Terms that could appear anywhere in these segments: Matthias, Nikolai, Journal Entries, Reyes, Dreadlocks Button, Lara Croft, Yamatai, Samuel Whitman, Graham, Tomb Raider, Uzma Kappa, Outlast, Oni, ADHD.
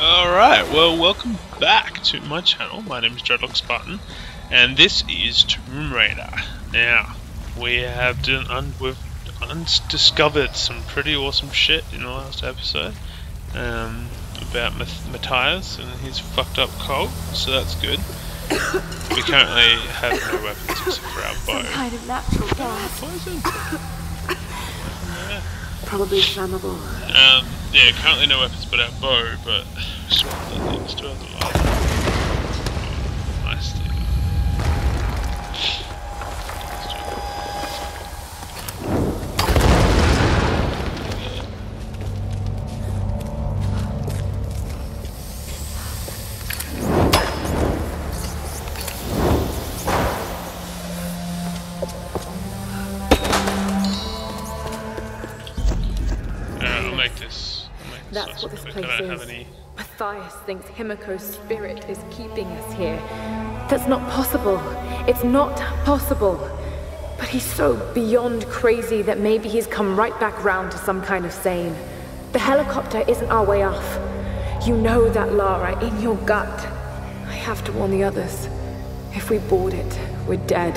Alright, well, welcome back to my channel. My name is Dreadlocks Button, and this is Tomb Raider. Now, we have discovered some pretty awesome shit in the last episode about Matthias and his fucked up cult, so that's good. We currently have no weapons except for our bow. Some kind of natural gas. Yeah. Probably flammable. Yeah, currently no weapons but our bow, but let's do the light. Oh, nice thing. That's what this place is. Matthias thinks Himiko's spirit is keeping us here. That's not possible. It's not possible. But he's so beyond crazy that maybe he's come right back round to some kind of sane. The helicopter isn't our way off. You know that, Lara, in your gut. I have to warn the others. If we board it, we're dead.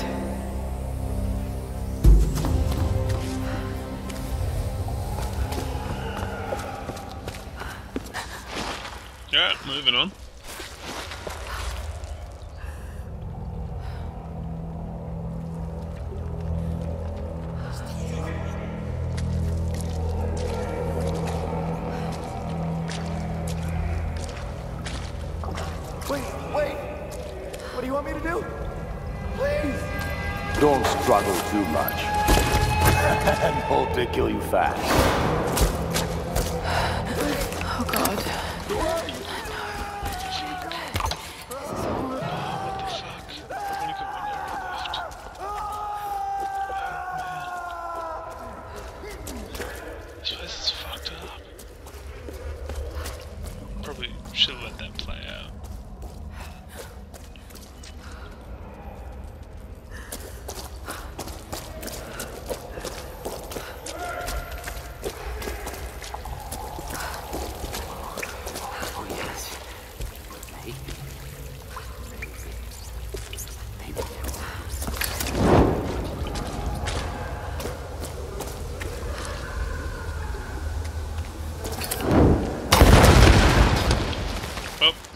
Yeah, moving on. Wait! What do you want me to do? Please! Don't struggle too much. And hope they kill you fast.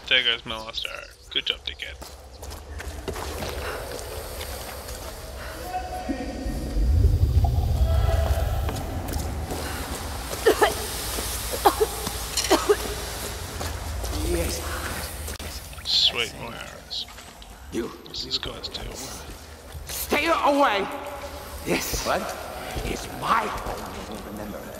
There goes my last arrow. Good job, dickhead. Yes. Sweet, more arrows. You. What's this guy's deal? Stay away! Yes. What? It's my fault. Remember that.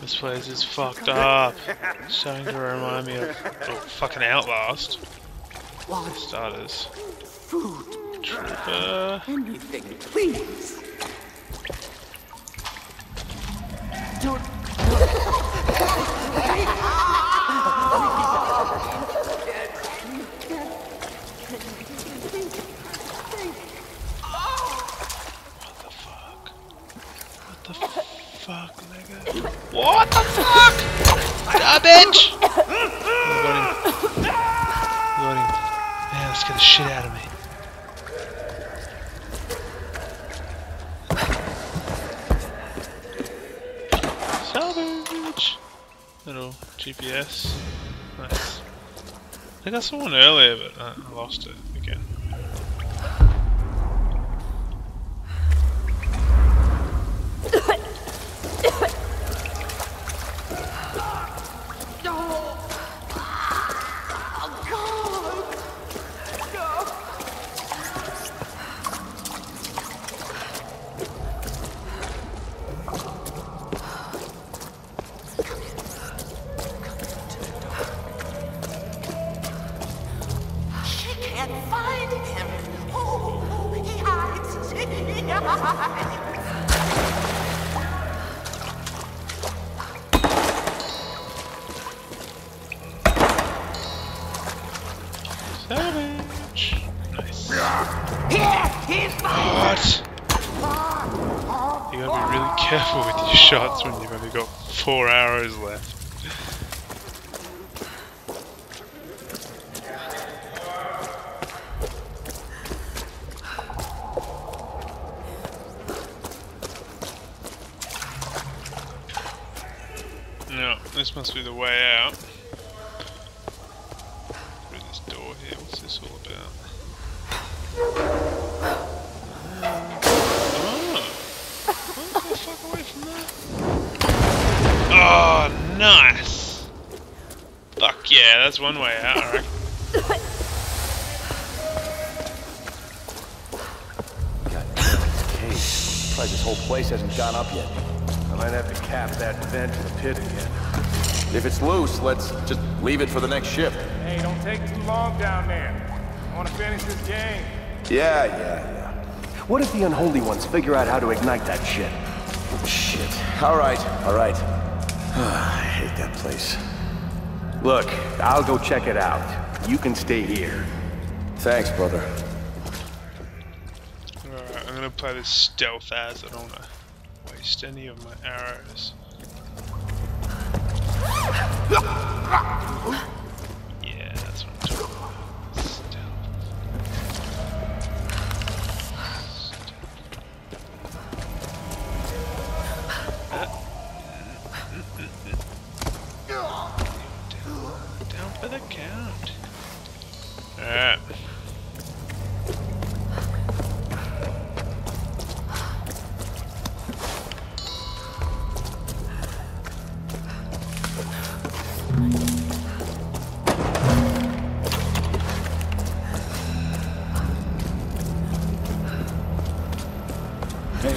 This place is fucked up. Starting to remind me of fucking Outlast. Starters. Food. Trooper. Anything, please. What the fuck? Bitch! Loading. Loading. Man, let's get the shit out of me. Salvage! Little GPS. Nice. I think I saw one earlier, but I lost it again. What? You gotta be really careful with your shots when you've only got 4 arrows left. No, this must be the way out. Through this door here, what's this all about? Fuck away from that. Oh, nice! Fuck yeah, that's one way out, I reckon. God damn it, it's a cave. I'm surprised this whole place hasn't gone up yet. I might have to cap that vent to the pit again. If it's loose, let's just leave it for the next shift. Hey, don't take too long down there. I want to finish this game. Yeah. What if the unholy ones figure out how to ignite that shit? Shit. All right. I hate that place. Look, I'll go check it out. You can stay here. Thanks, brother. Alright, I'm gonna play this stealth as I don't wanna waste any of my arrows. Yeah, that's what I'm talking about.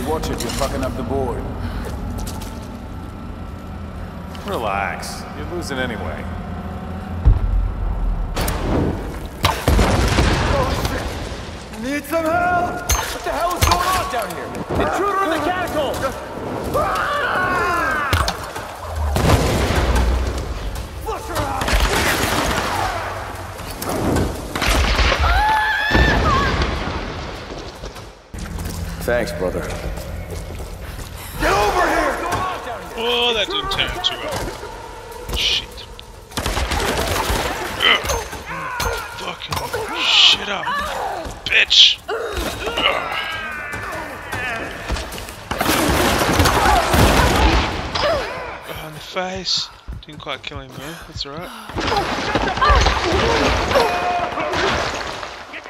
Watch it, you're fucking up the board. Relax. You're losing anyway. Oh shit! Need some help! What the hell is going on down here? Intruder in the catacombs! Flush her out! Thanks, brother. Oh, that didn't turn out too well. Shit. Fucking shit up, bitch. Oh, in the face. Didn't quite kill him there. That's alright. Get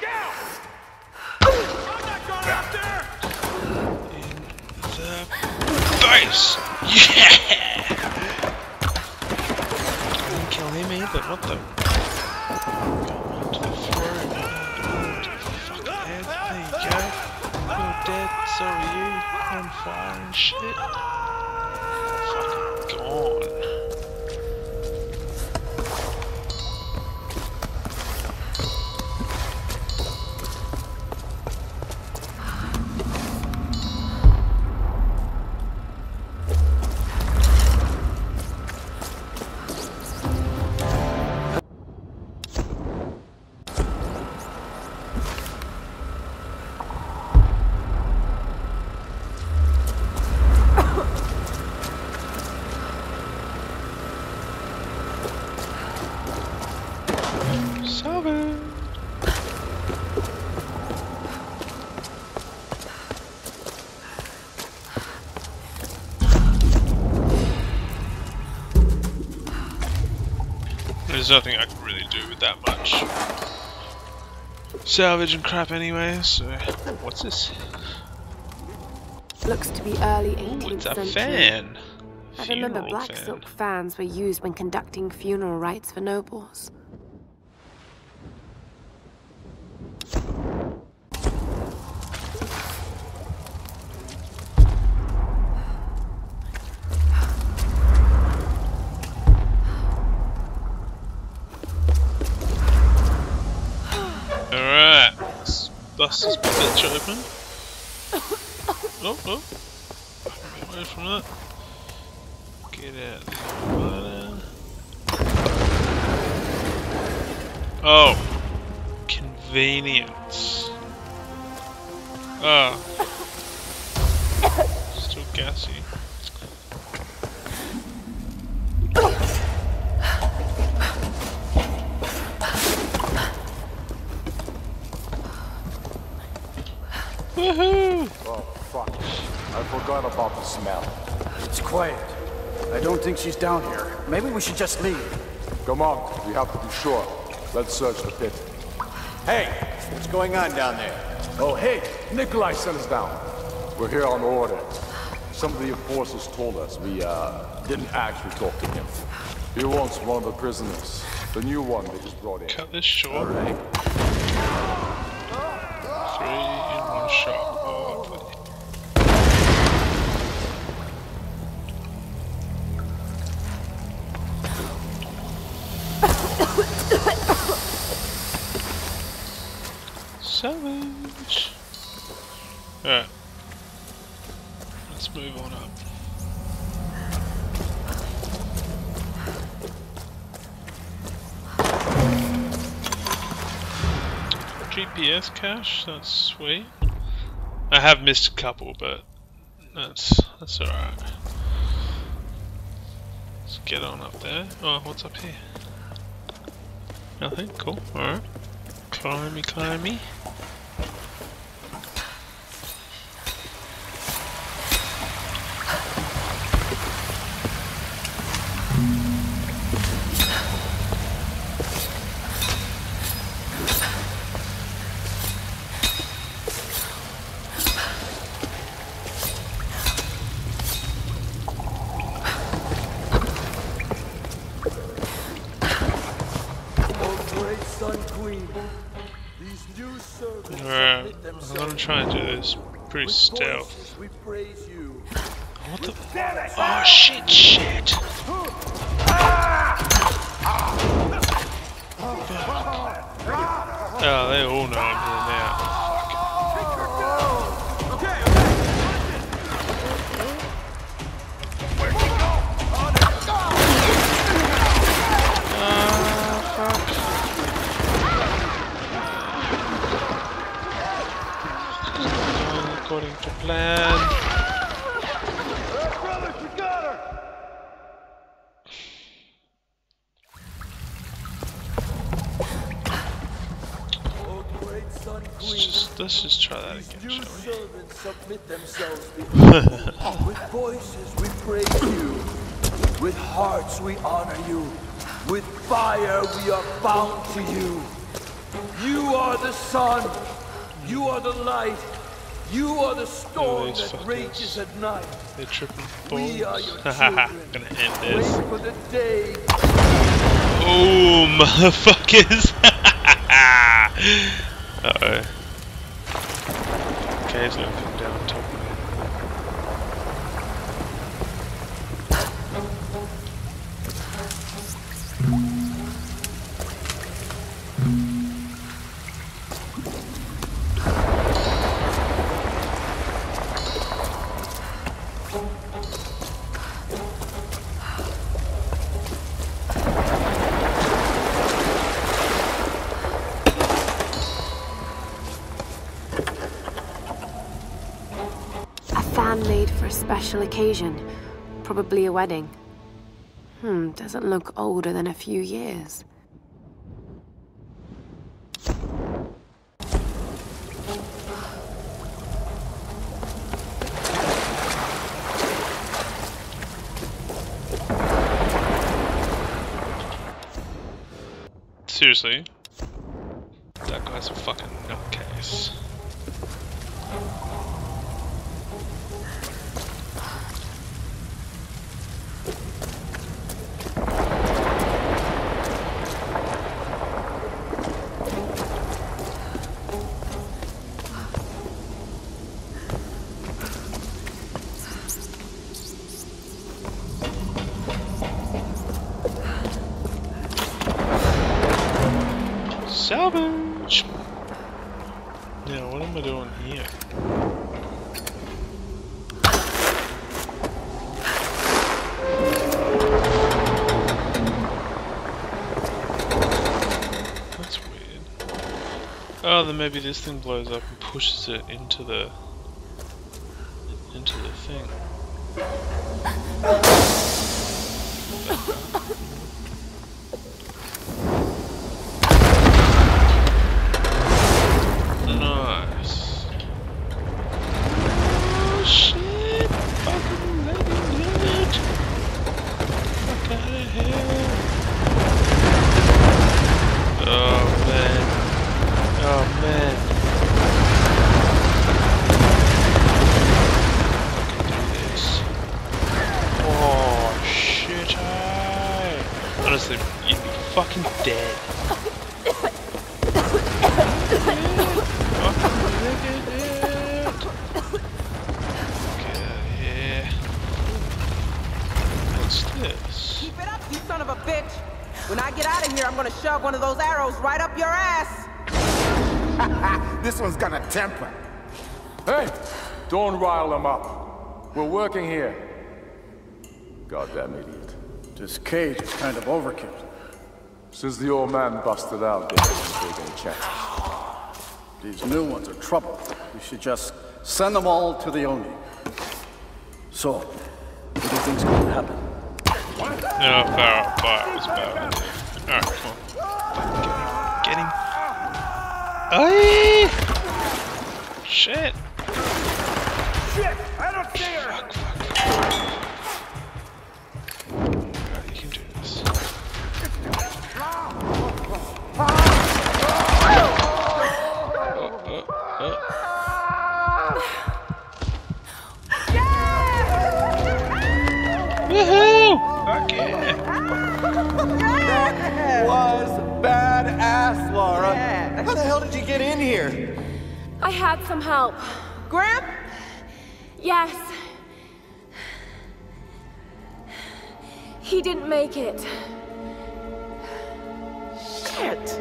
down! I'm not going out there. In the face. Yeah! I didn't kill him either, what the? Come on to the throne, to the fucking head, there you go. You're dead, so are you. You're on fire and shit. Fucking gone. There's nothing I can really do with that much salvage and crap anyway, so what's this? Looks to be early 18th it's a century. Fan. I remember black silk fans were used when conducting funeral rites for nobles. Bust this bitch open. Oh. Get away from that. Get out the water. Oh. Convenience. Still gassy. Woohoo! Oh, fuck. I forgot about the smell. It's quiet. I don't think she's down here. Maybe we should just leave. Come on, we have to be sure. Let's search the pit. Hey, what's going on down there? Oh, hey, Nikolai sent us down. We're here on order. Some of the enforcers told us we didn't actually talk to him. He wants one of the prisoners, the new one they just brought in. Cut this short. All right. 3 in 1 shot. Savage. Alright. Let's move on up. GPS cache, that's sweet. I have missed a couple, but that's alright. Let's get on up there. Oh, what's up here? Nothing, cool, alright. Climby, climby. Pretty stealth. What the? Oh shit! Shit! Oh, they all know I'm here now. Fuck. According to plan. Brother, you got her. Oh, great son, let's just try that again, shall we? Servants submit themselves before. With voices we praise you. With hearts we honor you. With fire we are bound to you. You are the sun. You are the light. You are the storm that rages at night. They're tripping balls. We are your children. Gonna end this. Wait for the day. Oh, motherfuckers! Uh-oh. Okay, it's gonna come down on top of special occasion, probably a wedding. Doesn't look older than a few years. Seriously? That guy's a fucking nutcase. Salvage! Now, what am I doing here? That's weird. Oh, then maybe this thing blows up and pushes it into the thing. Nice. Oh shit! Fucking let him do it! Fuck out of here! Oh man. Oh man. Honestly, you'd be fucking dead. Get out of here. What's this? Keep it up, you son of a bitch! When I get out of here, I'm gonna shove one of those arrows right up your ass! This one's got a temper. Hey! Don't rile them up. We're working here. Goddamn idiot. This cage is kind of overkill. Since the old man busted out, they didn't take any chances. These new ones are trouble. We should just send them all to the Oni. So, what do you think's going to happen? What? No, fire was bad. Alright, come on. Get him. Aye! Shit! Shit! I don't see her! Fuck. Woohoo! Fuck yeah! That was badass, Lara. Yeah. How the hell did you get in here? I had some help. Graham? Yes. He didn't make it. Shit!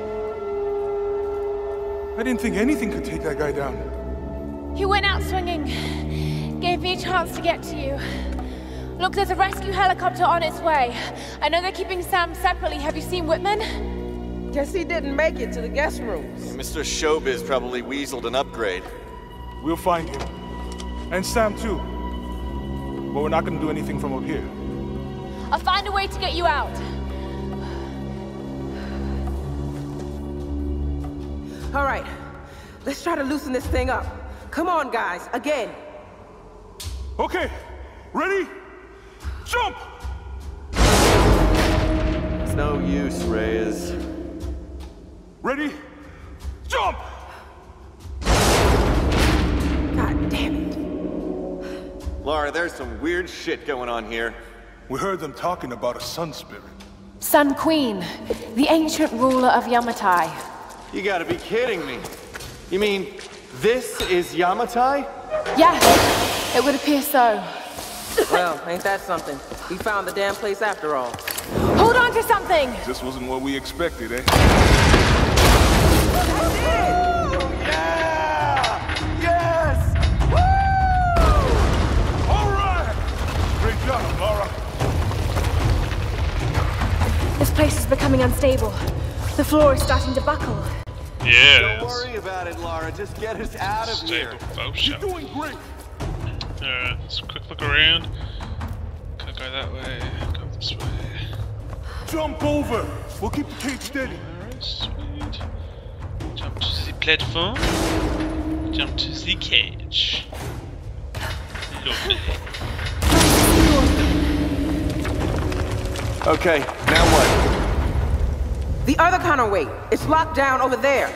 I didn't think anything could take that guy down. He went out swinging. Gave me a chance to get to you. Look, there's a rescue helicopter on its way. I know they're keeping Sam separately. Have you seen Whitman? Guess he didn't make it to the guest rooms. Yeah, Mr. Showbiz probably weaseled an upgrade. We'll find him. And Sam, too. But we're not gonna do anything from up here. I'll find a way to get you out. All right. Let's try to loosen this thing up. Come on, guys. Again. Okay. Ready? Jump! It's no use, Reyes. Ready? Jump! God damn it. Lara, there's some weird shit going on here. We heard them talking about a sun spirit. Sun Queen, the ancient ruler of Yamatai. You gotta be kidding me. You mean, this is Yamatai? Yes, it would appear so. Well, ain't that something? We found the damn place after all. Hold on to something! This wasn't what we expected, eh? Yeah! Yes! Woo! All right! Great job, Lara. This place is becoming unstable. The floor is starting to buckle. Yeah. Don't worry about it, Lara. Just get us out of here. You're doing great. Alright, let's quick look around. Can't go that way, go this way. Jump over! We'll keep the cage steady. Alright, sweet. Jump to the platform. Jump to the cage. Lovely. Okay, now what? The other counterweight. It's locked down over there.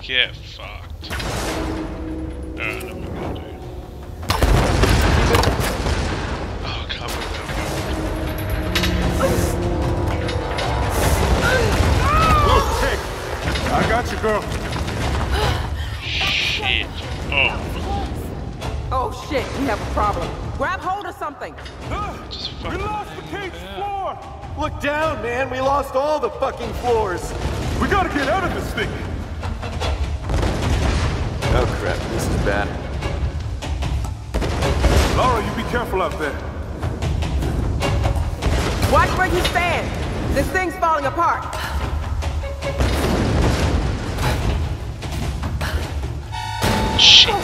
Get fucked. Alright, no, what am I gonna do? Oh, come on. I got you, girl. Shit. Oh. Oh shit, we have a problem. Grab her. hold of something. Just we lost the cage floor. Look down, man. We lost all the fucking floors. We gotta get out of this thing. Oh crap, this is bad. Lara, you be careful out there. Watch where you stand. This thing's falling apart. Shit.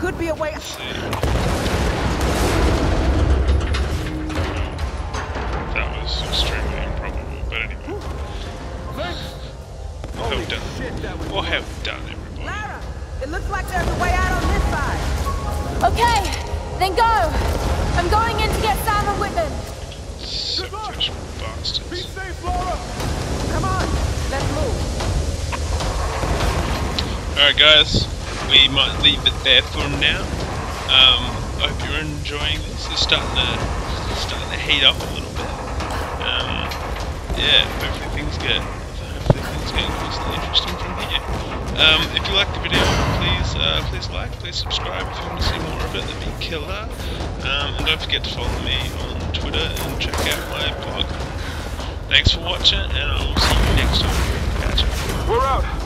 Could be a way. Let's see. That was extremely improbable, but anyway. Well done. Well done, everybody. Lara, it looks like there's a way out on this side. Okay, then go. I'm going in to get Samuel Whitman. Selfish bastards. Be safe, Lara. Come on, let's move. All right, guys. We might leave it there for now. I hope you're enjoying this. It's starting to heat up a little bit. Yeah, hopefully things get constantly interesting from here. If you like the video, please like, please subscribe if you want to see more of it. That'd be killer. And don't forget to follow me on Twitter and check out my blog. Thanks for watching, and I'll see you next time. Catch you. We're out.